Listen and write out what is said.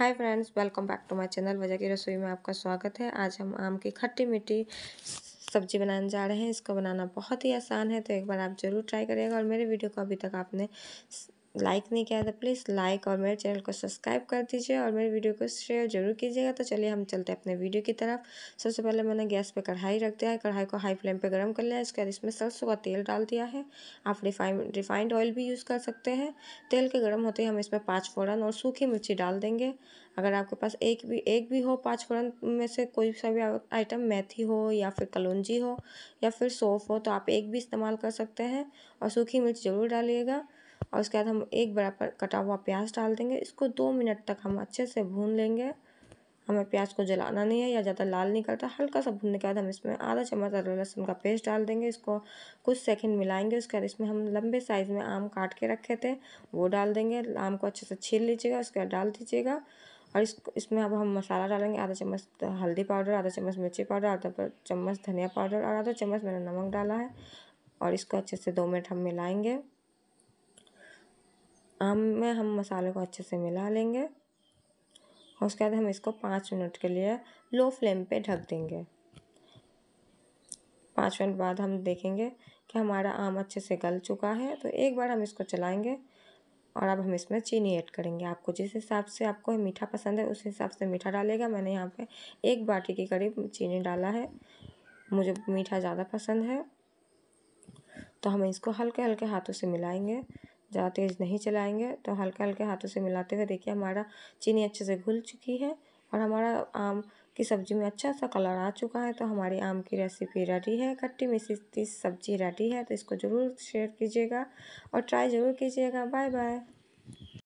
Hi friends, welcome back to my channel. वजह की रसोई में आपका स्वागत है। आज हम आम की खट्टी मीठी सब्जी बनाने जा रहे हैं। इसको बनाना बहुत ही आसान है, तो एक बार आप ज़रूर ट्राई करिएगा। और मेरे वीडियो को अभी तक आपने लाइक नहीं किया तो प्लीज़ लाइक और मेरे चैनल को सब्सक्राइब कर दीजिए और मेरे वीडियो को शेयर जरूर कीजिएगा। तो चलिए हम चलते हैं अपने वीडियो की तरफ। सबसे पहले मैंने गैस पे कढ़ाई रख दिया है। कढ़ाई को हाई फ्लेम पे गर्म कर लिया है। इसके बाद इसमें सरसों का तेल डाल दिया है। आप रिफाइंड ऑयल भी यूज़ कर सकते हैं। तेल के गर्म होते ही हम इसमें 5 फोड़न और सूखी मिर्ची डाल देंगे। अगर आपके पास एक भी हो 5 फोड़न में से कोई सा भी आइटम, मेथी हो या फिर कलौंजी हो या फिर सौंफ हो, तो आप एक भी इस्तेमाल कर सकते हैं। और सूखी मिर्च ज़रूर डालिएगा। और उसके बाद हम एक बड़ा कटा हुआ प्याज डाल देंगे। इसको 2 मिनट तक हम अच्छे से भून लेंगे। हमें प्याज को जलाना नहीं है या ज़्यादा लाल नहीं करता। हल्का सा भूनने के बाद हम इसमें आधा चम्मच अदरक लहसुन का पेस्ट डाल देंगे। इसको कुछ सेकंड मिलाएंगे। उसके बाद इसमें हम लंबे साइज़ में आम काट के रखे थे वो डाल देंगे। आम को अच्छे से छील लीजिएगा, उसके बाद डाल दीजिएगा। और इसमें अब हम मसाला डालेंगे। आधा चम्मच हल्दी पाउडर, आधा चम्मच मिर्ची पाउडर, आधा चम्मच धनिया पाउडर और आधा चम्मच मैंने नमक डाला है। और इसको अच्छे से 2 मिनट हम मिलाएँगे। आम में हम मसाले को अच्छे से मिला लेंगे। और उसके बाद हम इसको 5 मिनट के लिए लो फ्लेम पे ढक देंगे। 5 मिनट बाद हम देखेंगे कि हमारा आम अच्छे से गल चुका है। तो एक बार हम इसको चलाएंगे। और अब हम इसमें चीनी ऐड करेंगे। आपको जिस हिसाब से आपको मीठा पसंद है उस हिसाब से मीठा डालेगा। मैंने यहाँ पे 1 बाटी के करीब चीनी डाला है। मुझे मीठा ज़्यादा पसंद है, तो हम इसको हल्के हल्के हाथों से मिलाएंगे। ज़्यादा तेज़ नहीं चलाएंगे। तो हल्के हल्के हाथों से मिलाते हुए देखिए हमारा चीनी अच्छे से घुल चुकी है और हमारा आम की सब्ज़ी में अच्छा सा कलर आ चुका है। तो हमारी आम की रेसिपी रेडी है, खट्टी मीठी सब्ज़ी रेडी है। तो इसको ज़रूर शेयर कीजिएगा और ट्राई ज़रूर कीजिएगा। Bye bye.